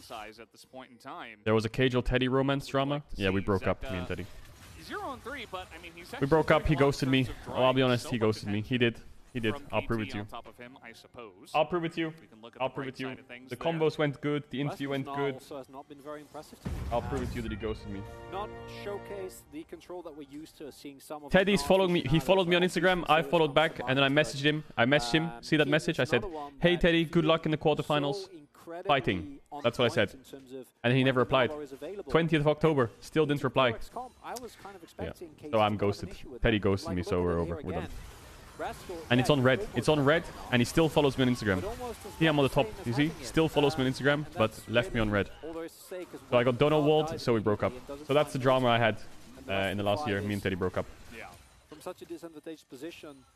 downsize at this point in time. There was a Cagel Teddy romance drama. Yeah, we broke up, me and Teddy. We broke up, he ghosted me. Oh, I'll be honest, he ghosted me. He did. I'll prove it to you. I'll prove it to you. The combos went good, the interview went good. I'll prove it to you that he ghosted me. Teddy's following me. He followed me on Instagram. I followed back, and then I messaged him. See that message? I said, "Hey Teddy, good luck in the quarterfinals. Fighting." That's what I said. And he never replied. 20th of October. Still didn't reply. Yeah. So I'm ghosted. Teddy ghosted me, so we're over. We're done. And it's on red. It's on red, and he still follows me on Instagram. See, I'm on the top. You see? Still follows me on Instagram, but left me on red. So I got Dono walled, so we broke up. So that's the drama I had in the last year. Me and Teddy broke up. From such a disadvantaged position,